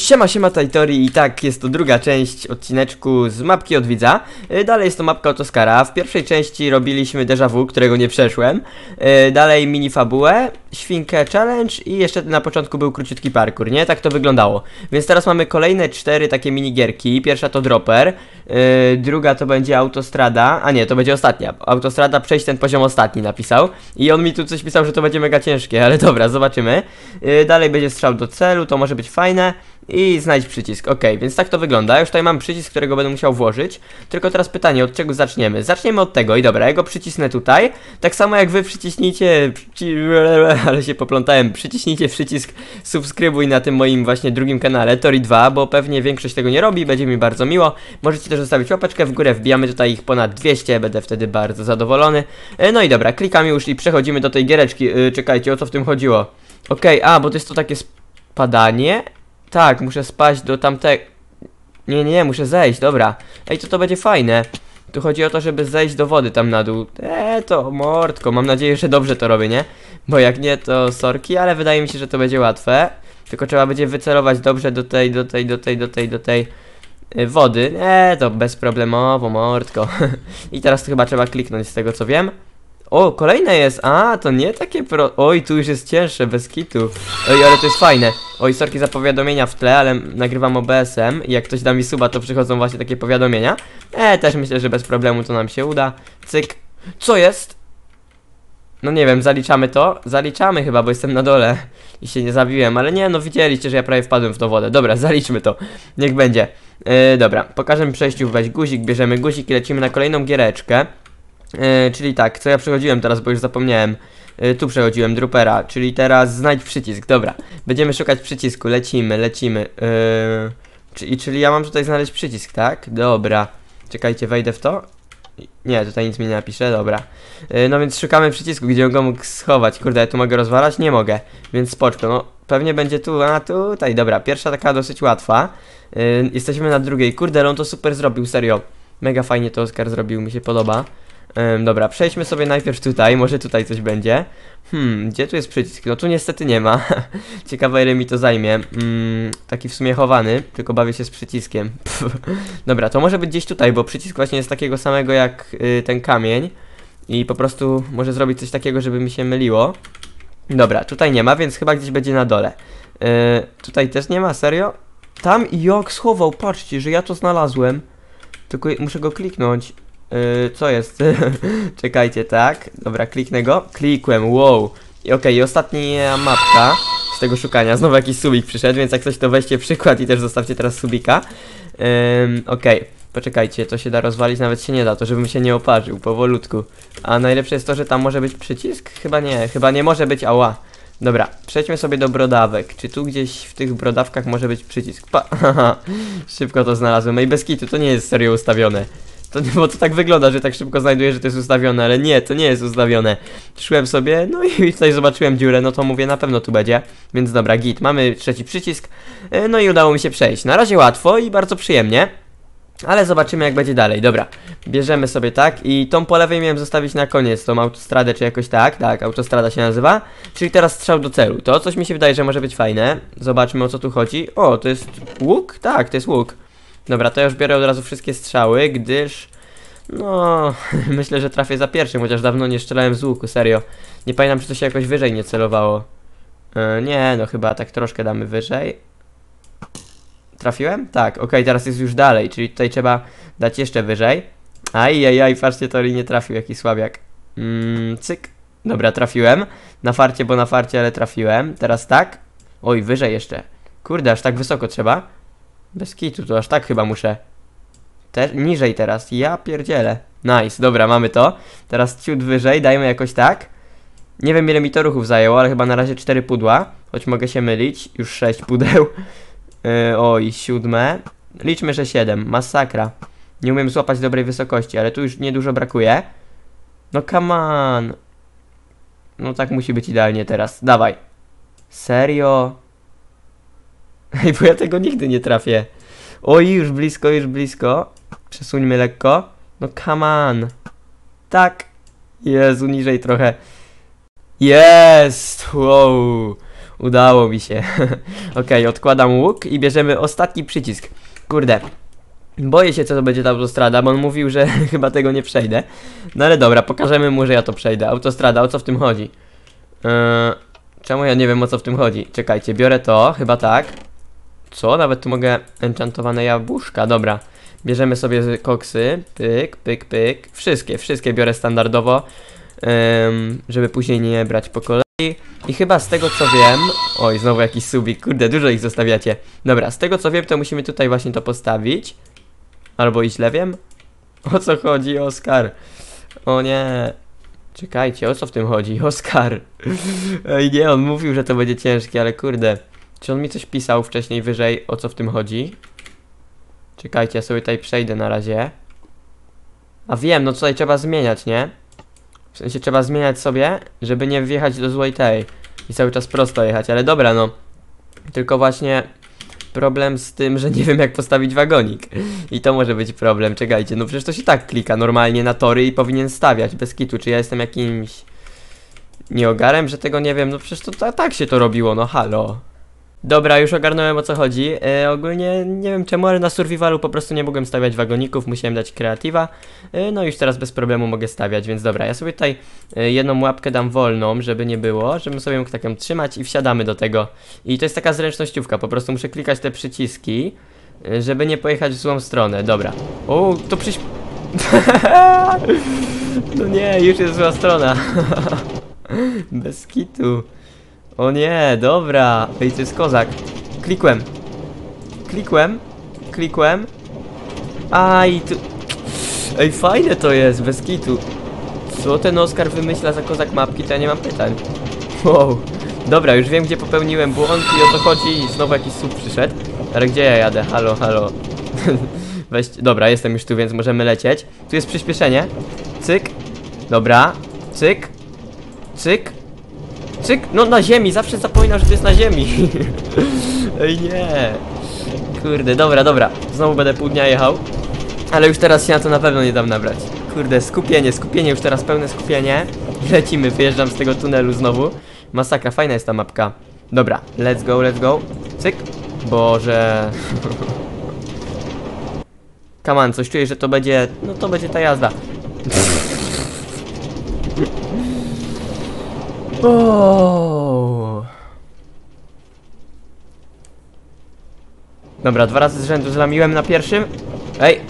Siema, tutaj Tori i tak, jest to druga część odcineczku z mapki od widza. Dalej jest to mapka od Oskara. W pierwszej części robiliśmy déjà vu, którego nie przeszłem. Dalej mini fabułę, świnkę challenge i jeszcze na początku był króciutki parkour, nie? Tak to wyglądało. Więc teraz mamy kolejne 4 takie minigierki. Pierwsza to dropper, druga to będzie autostrada, a nie, to będzie ostatnia. Autostrada, przejść ten poziom ostatni napisał. I on mi tu coś pisał, że to będzie mega ciężkie, ale dobra, zobaczymy. Dalej będzie strzał do celu, to może być fajne. I znajdź przycisk, ok, więc tak to wygląda. Już tutaj mam przycisk, którego będę musiał włożyć. Tylko teraz pytanie, od czego zaczniemy? Zaczniemy od tego i dobra, ja go przycisnę tutaj. Tak samo jak wy przyciśnijcie ale się poplątałem. Przyciśnijcie przycisk subskrybuj na tym moim właśnie drugim kanale Tori2, bo pewnie większość tego nie robi, będzie mi bardzo miło. Możecie też zostawić łapeczkę w górę, wbijamy tutaj ich ponad 200, będę wtedy bardzo zadowolony. No i dobra, klikam już i przechodzimy do tej giereczki. Czekajcie, o co w tym chodziło? Ok, bo to jest to takie spadanie. Tak, muszę spaść do tamtego... Nie, muszę zejść, dobra. Ej, to będzie fajne. Tu chodzi o to, żeby zejść do wody tam na dół. To mordko, mam nadzieję, że dobrze to robię, nie? Bo jak nie, to sorki, ale wydaje mi się, że to będzie łatwe. Tylko trzeba będzie wycelować dobrze do tej wody. To bezproblemowo, mordko. I teraz to chyba trzeba kliknąć z tego, co wiem. O, kolejne jest, to nie takie Oj, tu już jest cięższe, bez kitu. Oj, ale to jest fajne. Oj, sorki za powiadomienia w tle, ale nagrywam OBSM i jak ktoś da mi suba, to przychodzą właśnie takie powiadomienia. Też myślę, że bez problemu to nam się uda. Cyk. Co jest? No nie wiem, zaliczamy to? Zaliczamy chyba, bo jestem na dole i się nie zabiłem, ale nie, no widzieliście, że ja prawie wpadłem w tą wodę. Dobra, zaliczmy to, niech będzie. Dobra, pokażę mi przejściu, weź guzik, bierzemy guzik i lecimy na kolejną giereczkę. Czyli tak, co ja przechodziłem teraz, bo już zapomniałem. Tu przechodziłem, dropera, czyli teraz znajdź przycisk, dobra. Będziemy szukać przycisku, lecimy. Czyli ja mam tutaj znaleźć przycisk, tak? Dobra. Czekajcie, wejdę w to. Nie, tutaj nic mi nie napisze, dobra. No więc szukamy przycisku, gdzie go mógł schować. Kurde, ja tu mogę rozwalać? Nie mogę. Więc spoczko, no pewnie będzie tu, tutaj, dobra. Pierwsza taka dosyć łatwa. Jesteśmy na drugiej. Kurde, on to super zrobił, serio. Mega fajnie to Oskar zrobił, mi się podoba. Dobra, przejdźmy sobie najpierw tutaj, może tutaj coś będzie. Gdzie tu jest przycisk? No tu niestety nie ma. Ciekawe, ile mi to zajmie. Taki w sumie chowany, tylko bawię się z przyciskiem. Dobra, to może być gdzieś tutaj, bo przycisk właśnie jest takiego samego jak ten kamień. I po prostu może zrobić coś takiego, żeby mi się myliło. Dobra, tutaj nie ma, więc chyba gdzieś będzie na dole. Tutaj też nie ma, serio? Tam jak schował, patrzcie, że ja to znalazłem. Tylko muszę go kliknąć. Co jest? Czekajcie, tak. Dobra, kliknę go. Klikłem, wow. I okej, ostatnia mapka z tego szukania. Znowu jakiś subik przyszedł, więc jak coś to weźcie przykład i też zostawcie teraz subika. Okej, poczekajcie, to się da rozwalić, nawet się nie da, to żebym się nie oparzył, powolutku. A najlepsze jest to, że tam może być przycisk? Chyba nie może być, ała. Dobra, przejdźmy sobie do brodawek. Czy tu gdzieś w tych brodawkach może być przycisk? Szybko to znalazłem. No i bez kitu, to nie jest serio ustawione. Bo to tak wygląda, że tak szybko znajduję, że to jest ustawione, ale nie, to nie jest ustawione. Szłem sobie, no i tutaj zobaczyłem dziurę, no to mówię, na pewno tu będzie. Więc dobra, git, mamy trzeci przycisk. No i udało mi się przejść. Na razie łatwo i bardzo przyjemnie. Ale zobaczymy, jak będzie dalej, dobra. Bierzemy sobie tak i tą po lewej miałem zostawić na koniec, tą autostradę czy jakoś tak, autostrada się nazywa. Czyli teraz strzał do celu, to coś mi się wydaje, że może być fajne. Zobaczmy, o co tu chodzi. O, to jest łuk? Tak, to jest łuk. Dobra, to ja już biorę od razu wszystkie strzały, gdyż... No... myślę, że trafię za pierwszym, chociaż dawno nie strzelałem z łuku, serio. Nie pamiętam, czy to się jakoś wyżej nie celowało. Nie, no chyba tak troszkę damy wyżej. Trafiłem? Tak, okej, teraz jest już dalej, czyli tutaj trzeba dać jeszcze wyżej. Ajajaj, patrzcie, Tori nie trafił, jaki słabiak. Cyk. Dobra, trafiłem. Na farcie, bo na farcie, ale trafiłem. Teraz tak. Oj, wyżej jeszcze. Kurde, aż tak wysoko trzeba. Bez kitu, to aż tak chyba muszę. Niżej teraz, ja pierdzielę. Nice, dobra, mamy to. Teraz ciut wyżej, dajmy jakoś tak. Nie wiem, ile mi to ruchów zajęło, ale chyba na razie 4 pudła. Choć mogę się mylić, już 6 pudeł. Oj, 7. Liczmy, że 7, masakra. Nie umiem złapać dobrej wysokości, ale tu już niedużo brakuje. No come on. No tak musi być idealnie teraz, dawaj. Serio? Ej, bo ja tego nigdy nie trafię. Oj, już blisko. Przesuńmy lekko. No come on. Tak. Jezu, niżej trochę. Jest! Wow. Udało mi się. Okej, odkładam łuk i bierzemy ostatni przycisk. Kurde. Boję się, co to będzie ta autostrada, bo on mówił, że chyba tego nie przejdę. No ale dobra, pokażemy mu, że ja to przejdę. Autostrada, o co w tym chodzi? Czemu ja nie wiem, o co w tym chodzi? Czekajcie, biorę to, chyba tak. Co? Nawet tu mogę... Enchantowane jabłuszka, dobra. Bierzemy sobie koksy. Pyk, pyk, pyk. Wszystkie biorę standardowo, żeby później nie brać po kolei. I chyba z tego, co wiem... Oj, znowu jakiś subik, kurde, dużo ich zostawiacie. Dobra, z tego, co wiem, to musimy tutaj właśnie to postawić. Albo i źle wiem? O co chodzi, Oskar? O nie... Czekajcie, o co w tym chodzi? Oskar! Ej, nie, on mówił, że to będzie ciężkie, ale kurde... Czy on mi coś pisał wcześniej wyżej, o co w tym chodzi? Czekajcie, ja sobie tutaj przejdę na razie. A wiem, no tutaj trzeba zmieniać, nie? W sensie trzeba zmieniać sobie, żeby nie wjechać do złej tej. I cały czas prosto jechać, ale dobra, no. Tylko właśnie... Problem z tym, że nie wiem, jak postawić wagonik. I to może być problem, czekajcie. No przecież to się tak klika normalnie na tory i powinien stawiać, bez kitu. Czy ja jestem jakimś... nieogarem, że tego nie wiem? No przecież to tak się to robiło, no halo. Dobra, już ogarnąłem, o co chodzi. Ogólnie nie wiem czemu, ale na survivalu po prostu nie mogłem stawiać wagoników, musiałem dać kreatywa. No i już teraz bez problemu mogę stawiać, więc dobra, ja sobie tutaj jedną łapkę dam wolną, żeby nie było, żebym sobie mógł tak ją trzymać i wsiadamy do tego. I to jest taka zręcznościówka, po prostu muszę klikać te przyciski, żeby nie pojechać w złą stronę, dobra. O, to no nie, już jest zła strona. Bez kitu. O nie, dobra. Ej, to jest kozak. Klikłem. Aj, tu... Ej, fajne to jest, bez kitu. Co ten Oskar wymyśla za kozak mapki, to ja nie mam pytań. Wow. Dobra, już wiem, gdzie popełniłem błąd i o co chodzi. I znowu jakiś sub przyszedł. Ale gdzie ja jadę? Halo, halo. Weź... Dobra, jestem już tu, więc możemy lecieć. Tu jest przyspieszenie. Cyk. Dobra. Cyk. Cyk. Cyk, no na ziemi, zawsze zapominam, że to jest na ziemi. Ej nie. Kurde, dobra. Znowu będę pół dnia jechał. Ale już teraz się na to na pewno nie dam nabrać. Kurde, skupienie, już teraz pełne skupienie. Lecimy, wyjeżdżam z tego tunelu znowu. Masakra, fajna jest ta mapka. Dobra, let's go. Cyk. Boże. Come on, coś czuję, że to będzie... No to będzie ta jazda. O! Dobra, 2 razy z rzędu zlamiłem na pierwszym. Ej!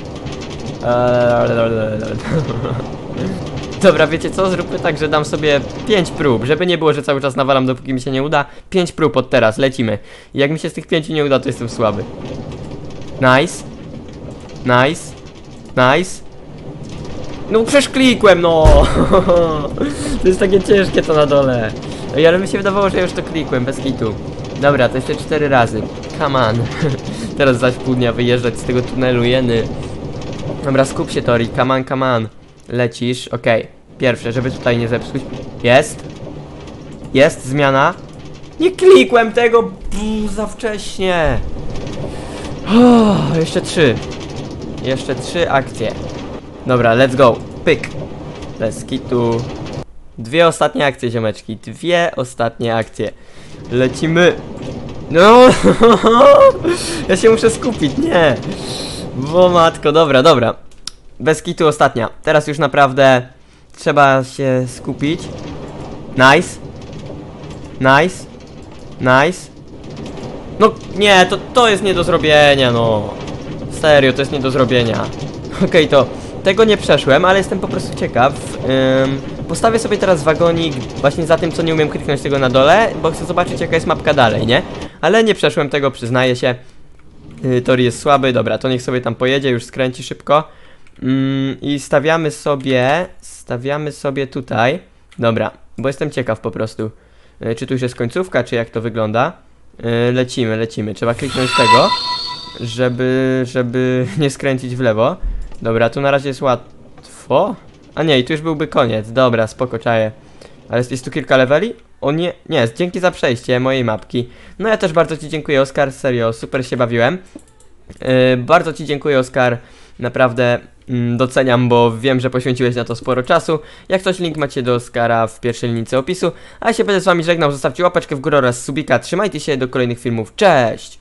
Dobra, wiecie co? Zróbmy tak, że dam sobie 5 prób, żeby nie było, że cały czas nawalam, dopóki mi się nie uda. 5 prób od teraz, lecimy. I jak mi się z tych 5 nie uda, to jestem słaby. Nice. No przecież klikłem, no! To jest takie ciężkie to na dole. Ej, ale mi się wydawało, że już to klikłem, bez kitu. Dobra, to jeszcze 4 razy. Come on. Teraz zaś pół dnia wyjeżdżać z tego tunelu, jeny. Dobra, skup się, Tori. Come on. Lecisz, okej. Pierwsze, żeby tutaj nie zepsuć. Jest, zmiana. Nie klikłem tego, za wcześnie. Jeszcze trzy akcje. Dobra, let's go. Pyk. Bez kitu. 2 ostatnie akcje, ziomeczki. 2 ostatnie akcje. Lecimy. No. Ja się muszę skupić, nie. Bo matko, dobra. Bez kitu ostatnia. Teraz już naprawdę trzeba się skupić. Nice. No nie, to jest nie do zrobienia, no. Serio, to jest nie do zrobienia. Okej, to... Tego nie przeszłem, ale jestem po prostu ciekaw. Postawię sobie teraz wagonik właśnie za tym, co nie umiem kliknąć tego na dole, bo chcę zobaczyć, jaka jest mapka dalej, nie? Ale nie przeszłem tego, przyznaję się. Tori jest słaby, dobra, to niech sobie tam pojedzie, już skręci szybko. I stawiamy sobie tutaj. Dobra, bo jestem ciekaw po prostu. Czy tu już jest końcówka, czy jak to wygląda? Lecimy, trzeba kliknąć tego, żeby nie skręcić w lewo. Dobra, tu na razie jest łatwo. A nie, i tu już byłby koniec. Dobra, spoko, czaję. Ale jest tu kilka leveli? O nie, dzięki za przejście mojej mapki. No ja też bardzo ci dziękuję, Oskar, serio, super się bawiłem. Bardzo ci dziękuję, Oskar, naprawdę doceniam, bo wiem, że poświęciłeś na to sporo czasu. Jak coś, link macie do Oskara w pierwszej linijce opisu. A ja się będę z wami żegnał, zostawcie łapeczkę w górę oraz subika. Trzymajcie się, do kolejnych filmów. Cześć!